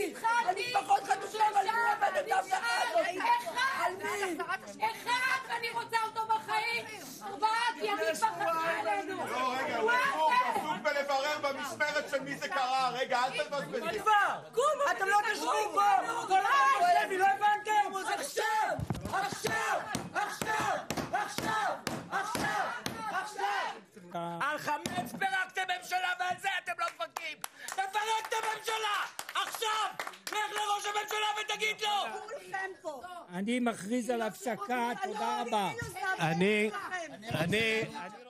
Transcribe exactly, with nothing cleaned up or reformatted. مين؟ המשפחות חדושים על מוות את הבטחת. אחד, אחד ואני רוצה אותו בחיים. ארבעת ימים בחיים עלינו. לא, רגע, הוא עסוק בלברר במשמרת של מי זה קרה. רגע, אל תבזבזי. אתם לא תשבו פה. כל העם, לא הבנתם? עכשיו, עכשיו, עכשיו, עכשיו, עכשיו, עכשיו. על חמץ פרקתם ממשלה ועל זה אתם לא מפרקים. תפרקתם ממשלה! עכשיו! לך לראש הממשלה ותגיד לו! אני מכריז על הפסקה, תודה רבה. אני... אני...